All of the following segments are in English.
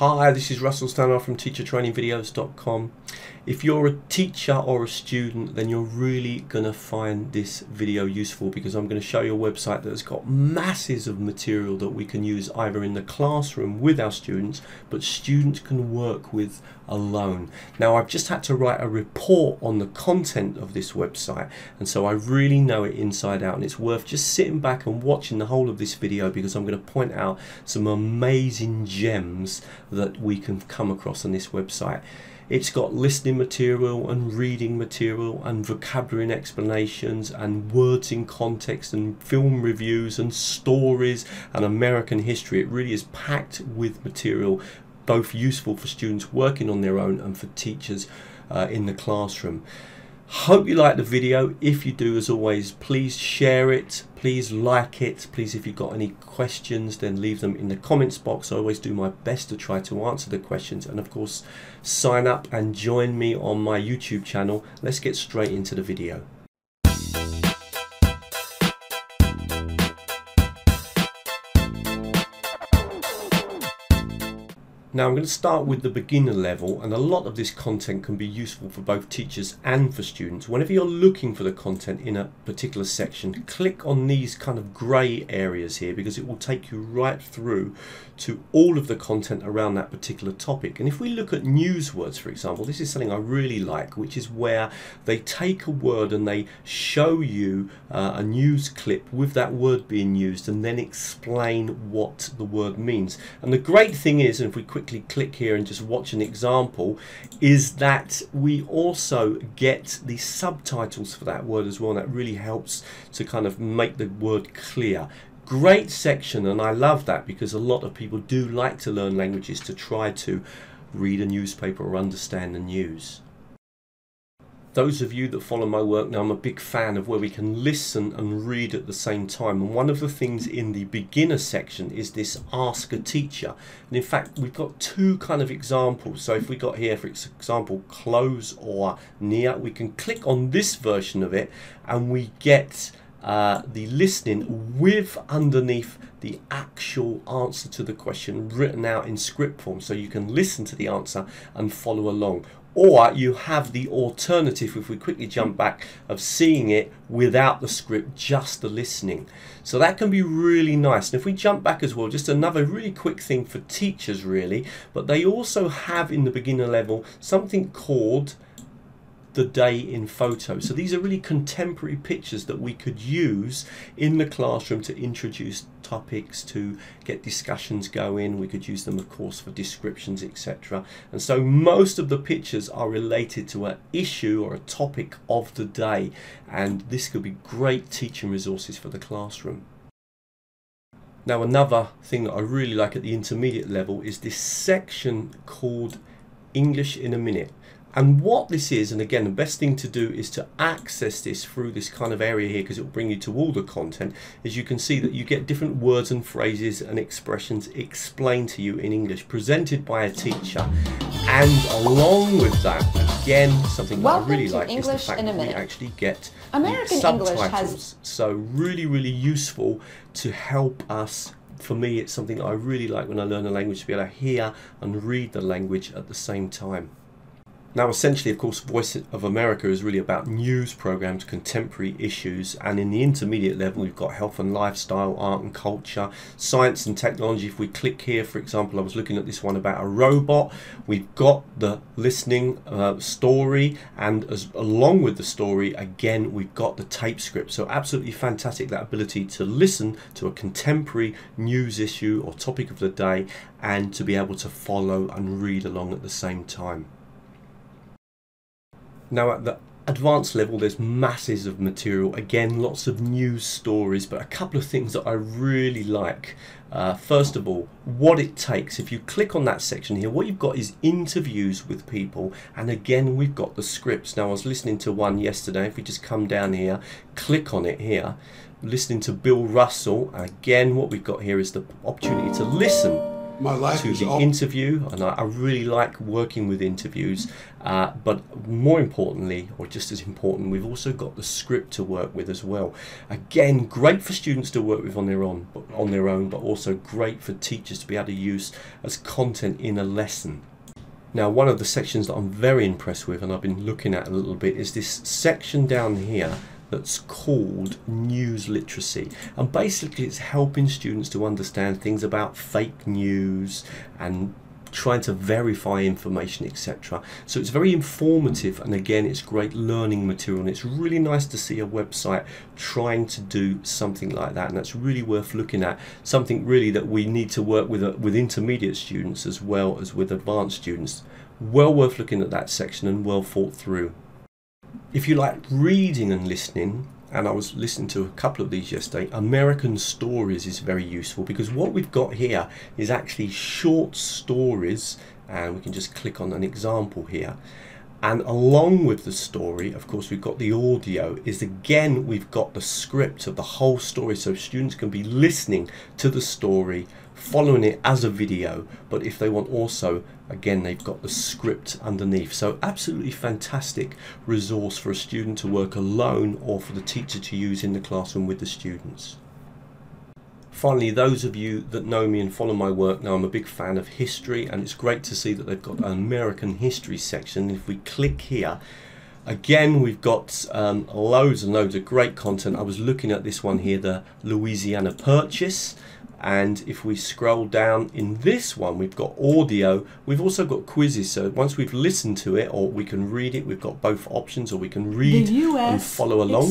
Hi, this is Russell Stannard from teachertrainingvideos.com. If you're a teacher or a student, then you're really gonna find this video useful, because I'm gonna show you a website that's got masses of material that we can use either in the classroom with our students, but students can work with alone. Now, I've just had to write a report on the content of this website, and so I really know it inside out, and it's worth just sitting back and watching the whole of this video, because I'm gonna point out some amazing gems that we can come across on this website. It's got listening material and reading material and vocabulary and explanations and words in context and film reviews and stories and American history. It really is packed with material, both useful for students working on their own and for teachers in the classroom. Hope you like the video. If you do, as always, please share it, please like it, please, if you've got any questions, then leave them in the comments box. I always do my best to try to answer the questions, and of course sign up and join me on my YouTube channel. Let's get straight into the video. Now, I'm going to start with the beginner level, and a lot of this content can be useful for both teachers and for students. Whenever you're looking for the content in a particular section, click on these kind of grey areas here, because it will take you right through to all of the content around that particular topic. And if we look at newswords, for example, this is something I really like, which is where they take a word and they show you a news clip with that word being used and then explain what the word means. And the great thing is, and if we quickly click here and just watch an example, is that we also get the subtitles for that word as well, and that really helps to kind of make the word clear. Great section, and I love that, because a lot of people do like to learn languages to try to read a newspaper or understand the news. Those of you that follow my work now, I'm a big fan of where we can listen and read at the same time. And one of the things in the beginner section is this Ask a Teacher. And in fact, we've got two kind of examples. So if we got here, for example, close or near, we can click on this version of it and we get the listening with underneath the actual answer to the question written out in script form. So you can listen to the answer and follow along. Or you have the alternative, if we quickly jump back, of seeing it without the script, just the listening. So that can be really nice. And if we jump back as well, just another really quick thing for teachers really, but they also have in the beginner level something called the day in photo. So these are really contemporary pictures that we could use in the classroom to introduce topics, to get discussions going. We could use them, of course, for descriptions, etc. And so most of the pictures are related to an issue or a topic of the day, and this could be great teaching resources for the classroom. Now, another thing that I really like at the intermediate level is this section called English in a Minute. And what this is, and again, the best thing to do is to access this through this kind of area here, because it will bring you to all the content. As you can see, that you get different words and phrases and expressions explained to you in English, presented by a teacher. And along with that, again, something that I really like is the fact that we actually get American subtitles. So really, really useful to help us. For me, it's something that I really like when I learn a language, to be able to hear and read the language at the same time. Now, essentially, of course, Voice of America is really about news programs, contemporary issues, and in the intermediate level, we've got health and lifestyle, art and culture, science and technology. If we click here, for example, I was looking at this one about a robot. We've got the listening story, and along with the story, again, we've got the tape script. So absolutely fantastic, that ability to listen to a contemporary news issue or topic of the day, and to be able to follow and read along at the same time. Now, at the advanced level, there's masses of material, again, lots of news stories, but a couple of things that I really like. First of all, what it takes. If you click on that section here, what you've got is interviews with people, and again, we've got the scripts. Now, I was listening to one yesterday. If we just come down here, click on it here, listening to Bill Russell, and again, what we've got here is the opportunity to listen my life to the interview, and I really like working with interviews, but more importantly, or just as important, we've also got the script to work with as well. Again, great for students to work with on their own, but also great for teachers to be able to use as content in a lesson. Now, one of the sections that I'm very impressed with, and I've been looking at a little bit, is this section down here that's called News Literacy. And basically it's helping students to understand things about fake news and trying to verify information, etc. So it's very informative, and again it's great learning material, and it's really nice to see a website trying to do something like that, and that's really worth looking at. Something really that we need to work with intermediate students as well as with advanced students. Well worth looking at that section and well thought through. If you like reading and listening, and I was listening to a couple of these yesterday, American Stories is very useful, because what we've got here is actually short stories, and we can just click on an example here. And along with the story, of course, we've got the audio, is again, we've got the script of the whole story, so students can be listening to the story, following it as a video, but if they want also, again, they've got the script underneath. So absolutely fantastic resource for a student to work alone or for the teacher to use in the classroom with the students. Finally, those of you that know me and follow my work know I'm a big fan of history, and it's great to see that they've got an American history section. If we click here, again, we've got loads and loads of great content. I was looking at this one here, the Louisiana Purchase. And if we scroll down in this one, we've got audio, we've also got quizzes, so once we've listened to it or we can read it, we've got both options, or we can read and follow along. The US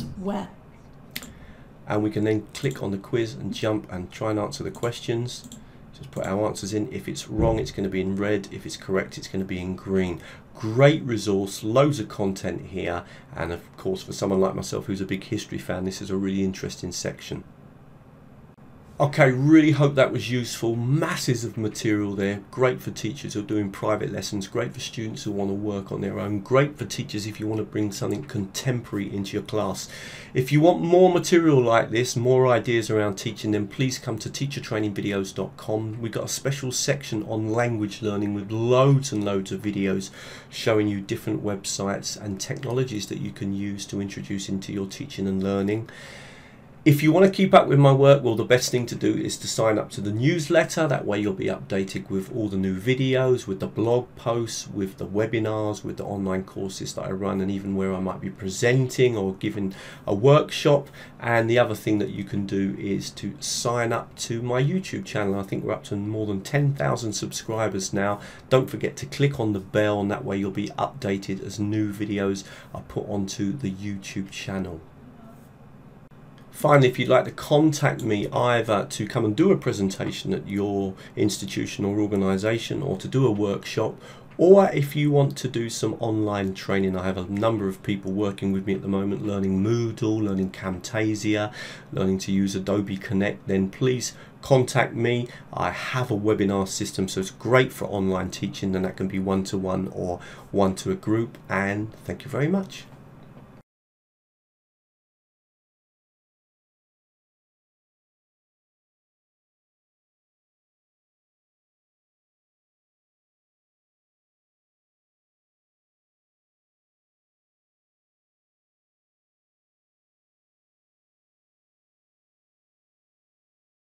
expands west. And we can then click on the quiz and jump and try and answer the questions. Just put our answers in. If it's wrong, it's going to be in red. If it's correct, it's going to be in green. Great resource, loads of content here. And of course, for someone like myself who's a big history fan, this is a really interesting section. Okay, really hope that was useful. Masses of material there. Great for teachers who are doing private lessons. Great for students who want to work on their own. Great for teachers if you want to bring something contemporary into your class. If you want more material like this, more ideas around teaching, then please come to teachertrainingvideos.com. We've got a special section on language learning with loads and loads of videos showing you different websites and technologies that you can use to introduce into your teaching and learning. If you want to keep up with my work, well, the best thing to do is to sign up to the newsletter. That way you'll be updated with all the new videos, with the blog posts, with the webinars, with the online courses that I run, and even where I might be presenting or giving a workshop. And the other thing that you can do is to sign up to my YouTube channel. I think we're up to more than 10,000 subscribers now. Don't forget to click on the bell, and that way you'll be updated as new videos are put onto the YouTube channel. Finally, if you'd like to contact me either to come and do a presentation at your institution or organisation, or to do a workshop, or if you want to do some online training, I have a number of people working with me at the moment learning Moodle, learning Camtasia, learning to use Adobe Connect, then please contact me. I have a webinar system, so it's great for online teaching, and that can be one-to-one or one to a group. And thank you very much.